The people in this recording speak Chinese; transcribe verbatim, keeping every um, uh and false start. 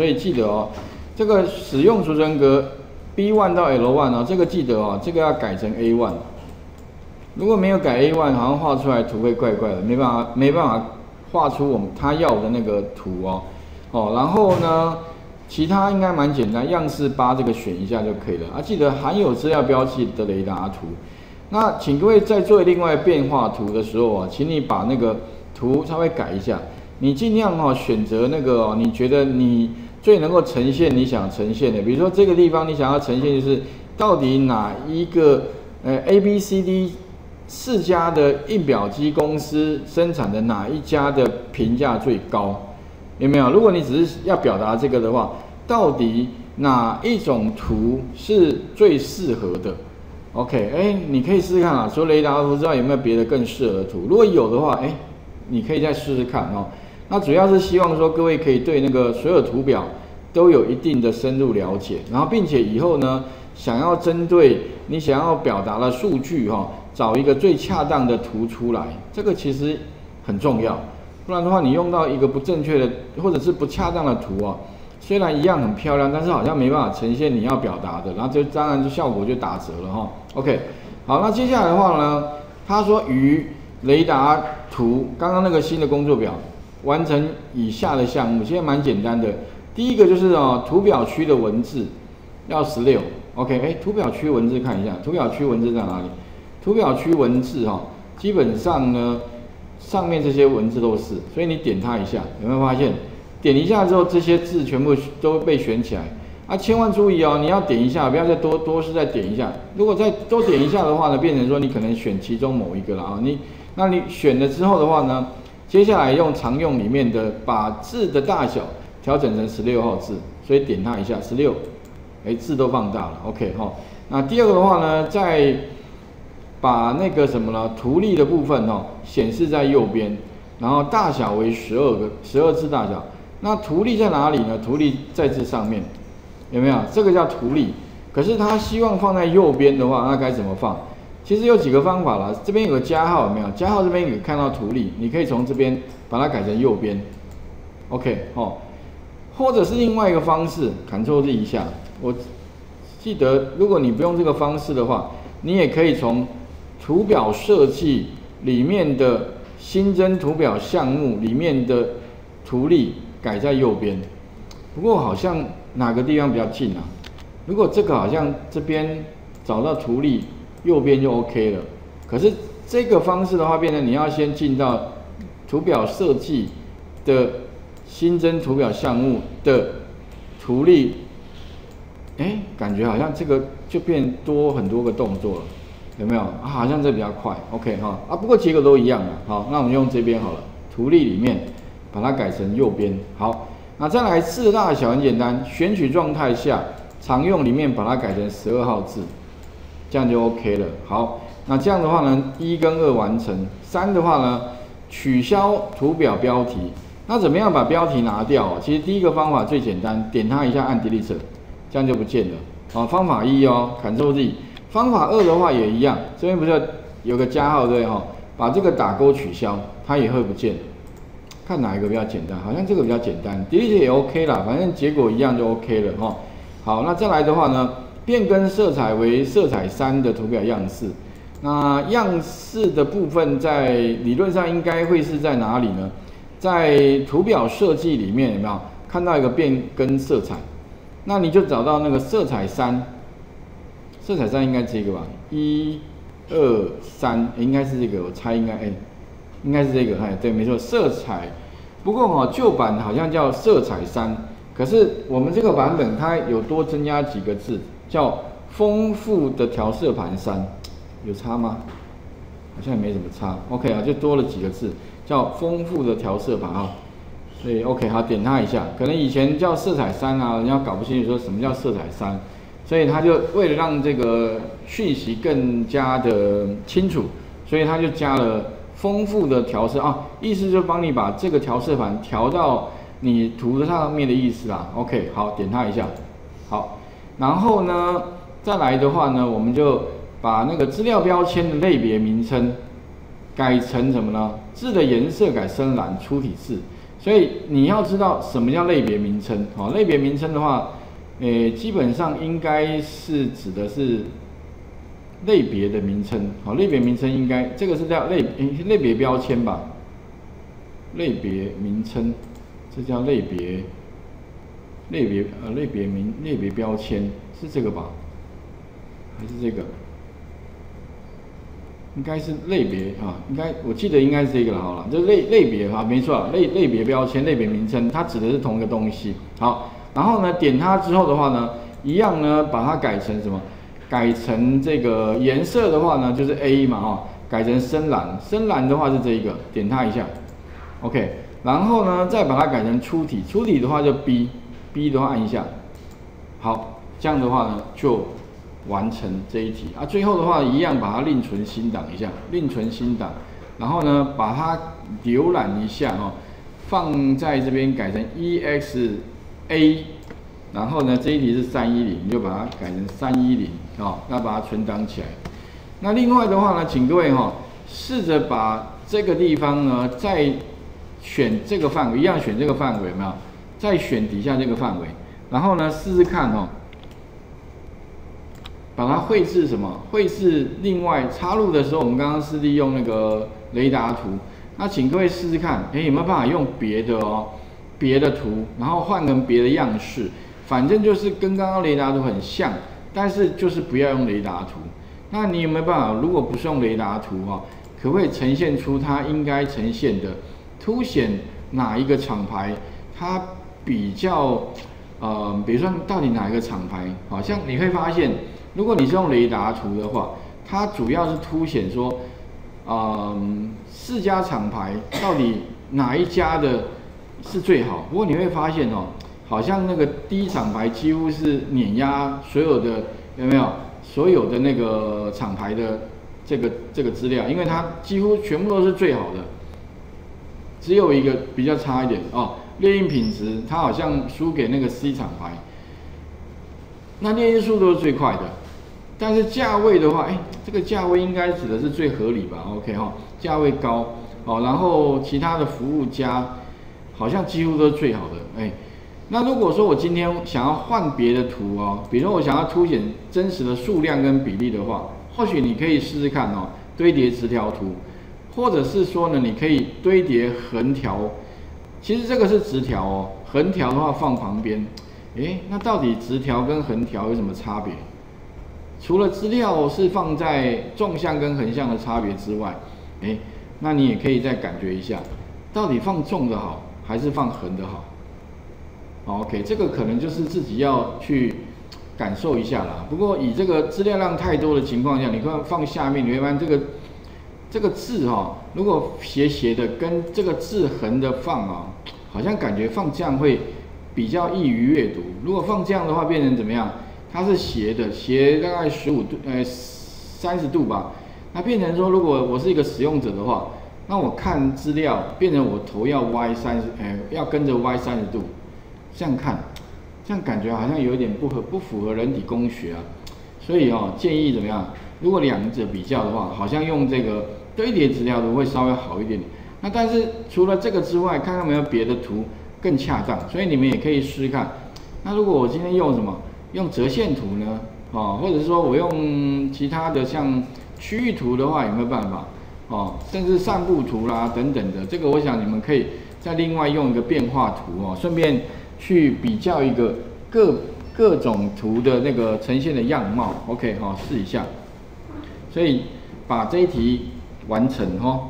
所以记得哦，这个使用储存格 B 一 到 L 一 哦，这个记得哦，这个要改成 A 一。如果没有改 A 一，好像画出来图会怪怪的，没办法，没办法画出我们他要的那个图哦。哦，然后呢，其他应该蛮简单，样式八这个选一下就可以了啊。记得含有资料标记的雷达图。 那请各位在做另外变化图的时候啊，请你把那个图稍微改一下，你尽量哦选择那个哦，你觉得你最能够呈现你想呈现的，比如说这个地方你想要呈现就是到底哪一个呃 A B C D 四家的印表机公司生产的哪一家的评价最高，有没有？如果你只是要表达这个的话，到底哪一种图是最适合的？ OK， 哎，你可以试试看啊。除了雷达图之外，有没有别的更适合的图？如果有的话，哎，你可以再试试看哦。那主要是希望说各位可以对那个所有图表都有一定的深入了解，然后并且以后呢，想要针对你想要表达的数据哈、哦，找一个最恰当的图出来，这个其实很重要。不然的话，你用到一个不正确的或者是不恰当的图啊、哦，虽然一样很漂亮，但是好像没办法呈现你要表达的，然后就当然就效果就打折了哈、哦。 OK， 好，那接下来的话呢，他说与雷达图刚刚那个新的工作表完成以下的项目，其实蛮简单的。第一个就是哦，图表区的文字要十六。OK， 哎，图表区文字看一下，图表区文字在哪里？图表区文字哈、哦，基本上呢，上面这些文字都是，所以你点它一下，有没有发现？点一下之后，这些字全部都被选起来。 啊，千万注意哦！你要点一下，不要再多多是再点一下。如果再多点一下的话呢，变成说你可能选其中某一个了啊。你，那你选了之后的话呢，接下来用常用里面的把字的大小调整成十六号字，所以点它一下十六，哎，字都放大了 ，OK 哈、哦。那第二个的话呢，再把那个什么呢，图例的部分哦显示在右边，然后大小为十二个十二字大小。那图例在哪里呢？图例在这上面。 有没有这个叫图例？可是他希望放在右边的话，那该怎么放？其实有几个方法啦。这边有个加号，有没有？加号这边有看到图例，你可以从这边把它改成右边 ，OK 哦。或者是另外一个方式 ，Ctrl Z 一下。我记得，如果你不用这个方式的话，你也可以从图表设计里面的新增图表项目里面的图例改在右边。不过好像。 哪个地方比较近啊？如果这个好像这边找到图例，右边就 OK 了。可是这个方式的话，变成你要先进到图表设计的新增图表项目的图例。哎，感觉好像这个就变多很多个动作了，有没有？啊，好像这比较快 ，OK 哈、哦。啊，不过结果都一样的。好，那我们用这边好了，图例里面把它改成右边。好。 那再来字大小很简单，选取状态下常用里面把它改成十二号字，这样就 OK 了。好，那这样的话呢，一跟二完成，三的话呢，取消图表标题。那怎么样把标题拿掉啊？其实第一个方法最简单，点它一下按 Delete， 这样就不见了。好，方法一哦 ，Ctrl Z。方法二的话也一样，这边不是有个加号对哈，把这个打勾取消，它也会不见了。 看哪一个比较简单，好像这个比较简单 ，delete 也 OK 啦，反正结果一样就 OK 了哈。好，那再来的话呢，变更色彩为色彩三的图表样式。那样式的部分在理论上应该会是在哪里呢？在图表设计里面有没有看到一个变更色彩？那你就找到那个色彩三，色彩三应该这个吧？一、二、三，应该是这个，我猜应该哎。 应该是这个，哎，对，没错，色彩。不过哦，旧版好像叫色彩三，可是我们这个版本它有多增加几个字，叫丰富的调色盘三，有差吗？好像也没什么差。OK 啊，就多了几个字，叫丰富的调色盘啊。所以 OK 好，点它一下。可能以前叫色彩三啊，人家搞不清楚说什么叫色彩三，所以他就为了让这个讯息更加的清楚，所以他就加了。 丰富的调色啊，意思就是帮你把这个调色盘调到你图上面的意思啦。OK， 好，点它一下，好，然后呢，再来的话呢，我们就把那个资料标签的类别名称改成什么呢？字的颜色改深蓝，粗体字。所以你要知道什么叫类别名称哦。类别名称的话，诶、呃，基本上应该是指的是类别的名称。好、哦，类别名称应该这个是叫类类别标签吧？类别名称，这叫类别类别呃类别名类别标签是这个吧？还是这个？应该是类别啊，应该我记得应该是这个了，好了，就类类别啊，没错，类类别标签、类别名称，它指的是同一个东西。好，然后呢，点它之后的话呢，一样呢，把它改成什么？改成这个颜色的话呢，就是 A 嘛，哈，改成深蓝，深蓝的话是这一个，点它一下 ，OK， 然后呢，再把它改成粗体，粗体的话就 B，B 的话按一下，好，这样的话呢就完成这一题啊，最后的话一样把它另存新档一下，另存新档，然后呢把它浏览一下哦，放在这边改成 E X A， 然后呢这一题是三一零，你就把它改成三一零哦，那把它存档起来。那另外的话呢，请各位哈、哦，试着把这个地方呢再选这个范围，一样选这个范围有没有？再选底下这个范围，然后呢试试看哦。把它绘制什么？绘制另外插入的时候，我们刚刚是利用那个雷达图。那请各位试试看，哎，有没有办法用别的哦，别的图，然后换成别的样式，反正就是跟刚刚雷达图很像，但是就是不要用雷达图。那你有没有办法？如果不是用雷达图哦，可不可以呈现出它应该呈现的，凸显哪一个厂牌？它比较，呃，比如说到底哪一个厂牌？好像你会发现。如果你是用雷达图的话，它主要是凸显说，嗯，四家厂牌到底哪一家的是最好？不过你会发现哦，好像那个第一厂牌几乎是碾压所有的，有没有？所有的那个厂牌的这个这个资料，因为它几乎全部都是最好的，只有一个比较差一点哦，猎鹰品质它好像输给那个 C 厂牌。那猎鹰速度是最快的，但是价位的话，哎，这个价位应该指的是最合理吧 ？OK 哈、哦，价位高哦，然后其他的服务加好像几乎都是最好的，哎，那如果说我今天想要换别的图哦，比如说我想要凸显真实的数量跟比例的话，或许你可以试试看哦，堆叠直条图，或者是说呢，你可以堆叠横条，其实这个是直条哦，横条的话放旁边。哎，那到底直条跟横条有什么差别？除了资料是放在纵向跟横向的差别之外，哎，那你也可以再感觉一下，到底放纵的好还是放横的好 ？OK， 这个可能就是自己要去感受一下啦。不过以这个资料量太多的情况下，你看放下面，你会发现这个这个字哈、哦，如果斜斜的跟这个字横的放啊、哦，好像感觉放这样会。比较易于阅读。如果放这样的话，变成怎么样？它是斜的，斜大概十五度，呃，三十度吧。那变成说，如果我是一个使用者的话，那我看资料变成我头要歪三十，呃，要跟着歪三十度，这样看，这样感觉好像有点不合，不符合人体工学啊。所以哦，建议怎么样？如果两者比较的话，好像用这个堆叠资料的会稍微好一点点。那但是除了这个之外，看看有没有别的图。更恰当，所以你们也可以试试看。那如果我今天用什么？用折线图呢？哦，或者说我用其他的像区域图的话，有没有办法？哦，甚至散布图啦等等的，这个我想你们可以再另外用一个变化图哦，顺便去比较一个各各种图的那个呈现的样貌。OK， 好、哦，试一下。所以把这一题完成哦。